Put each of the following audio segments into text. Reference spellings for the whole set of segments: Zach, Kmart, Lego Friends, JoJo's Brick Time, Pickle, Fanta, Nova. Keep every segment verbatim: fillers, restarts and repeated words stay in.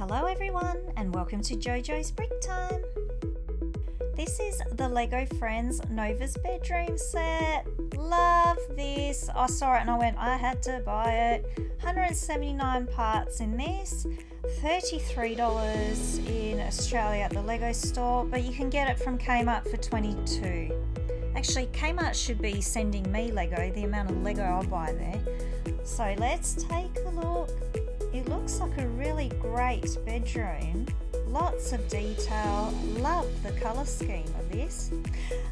Hello everyone and welcome to JoJo's Brick Time! This is the Lego Friends Nova's bedroom set. Love this! I saw it and I went, I had to buy it. one hundred seventy-nine parts in this, thirty-three dollars in Australia at the Lego store, but you can get it from Kmart for twenty-two dollars. Actually, Kmart should be sending me Lego, the amount of Lego I buy there. So let's take a look. It looks like a really great bedroom. Lots of detail. Love the colour scheme of this.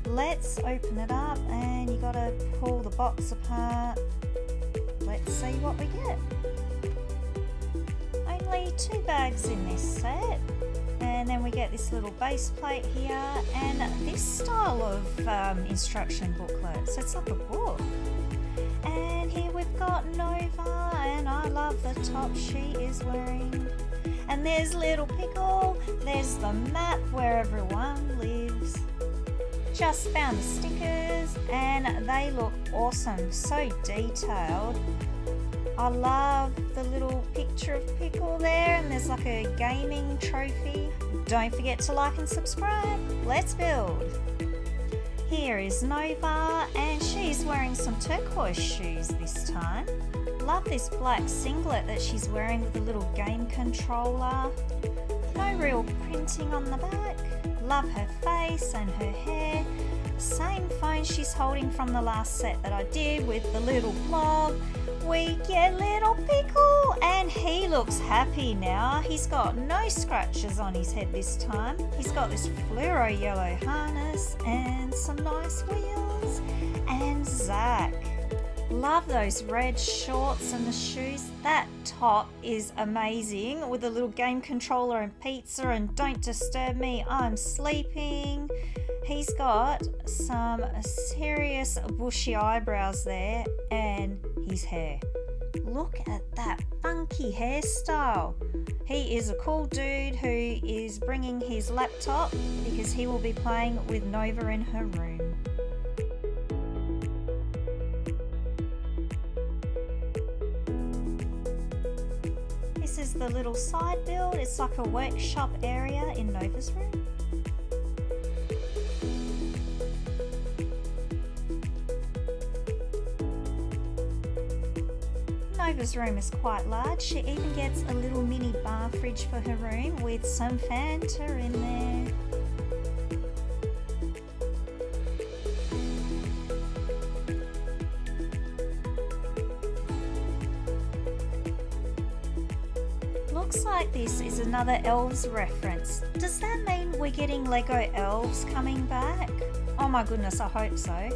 Let's open it up and you gotta pull the box apart. Let's see what we get. Only two bags in this set. And then we get this little base plate here and this style of um, instruction booklet. So it's like a book. And here we've got Nova, and I love the top she is wearing. And there's little Pickle, there's the map where everyone lives. Just found the stickers, and they look awesome, so detailed. I love the little picture of Pickle there, and there's like a gaming trophy. Don't forget to like and subscribe. Let's build. Here is Nova, and she's wearing some turquoise shoes this time. Love this black singlet that she's wearing with a little game controller. No real printing on the back. Love her face and her hair. Same phone she's holding from the last set that I did with the little blob. We get little Pickle, and he looks happy now. He's got no scratches on his head this time. He's got this fluoro yellow harness and some nice wheels. And Zach. Love those red shorts and the shoes. That top is amazing with a little game controller and pizza and don't disturb me, I'm sleeping. He's got some serious bushy eyebrows there and his hair. Look at that funky hairstyle. He is a cool dude who is bringing his laptop because he will be playing with Nova in her room. This is the little side build. It's like a workshop area in Nova's room. Nova's room is quite large. She even gets a little mini bar fridge for her room with some Fanta in there. Looks like this is another elves reference. Does that mean we're getting Lego elves coming back? Oh my goodness, I hope so.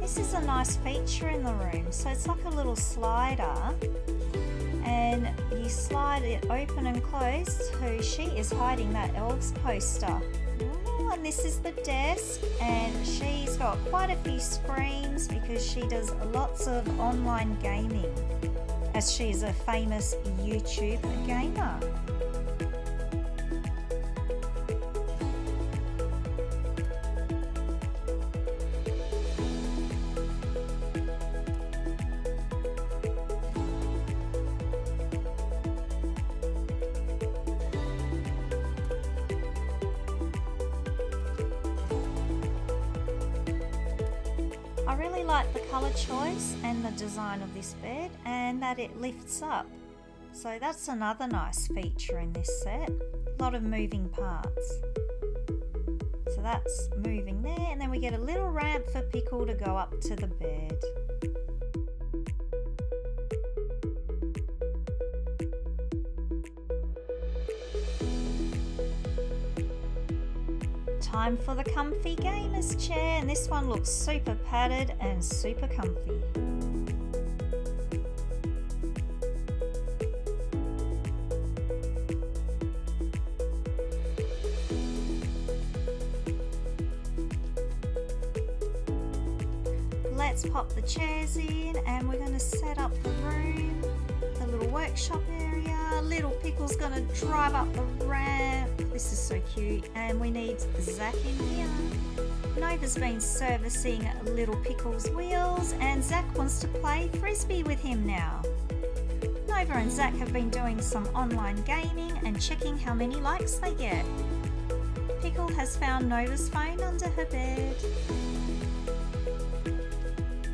This is a nice feature in the room, so it's like a little slider and you slide it open and closed. So she is hiding that elves poster. Ooh, and this is the desk, and she's got quite a few screens because she does lots of online gaming as she's a famous YouTube gamer. I really like the colour choice and the design of this bed and that it lifts up. So that's another nice feature in this set. A lot of moving parts. So that's moving there, and then we get a little ramp for Pickle to go up to the bed. Time for the comfy gamer's chair, and this one looks super padded and super comfy. Let's pop the chairs in and we're going to set up the room, the little workshop area. Little Pickle's going to drive up the ramp. This is so cute, and we need Zach in here. Nova's been servicing little Pickle's wheels, and Zach wants to play Frisbee with him now. Nova and Zach have been doing some online gaming and checking how many likes they get. Pickle has found Nova's phone under her bed.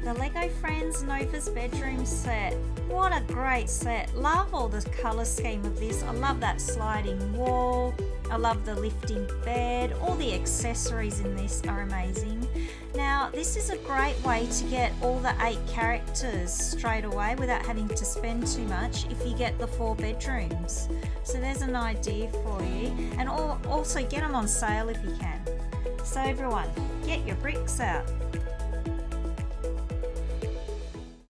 The Lego Friends Nova's bedroom set. What a great set. Love all the colour scheme of this. I love that sliding wall. I love the lifting bed. All the accessories in this are amazing. Now, this is a great way to get all the eight characters straight away without having to spend too much if you get the four bedrooms. So there's an idea for you. And also get them on sale if you can. So everyone, get your bricks out.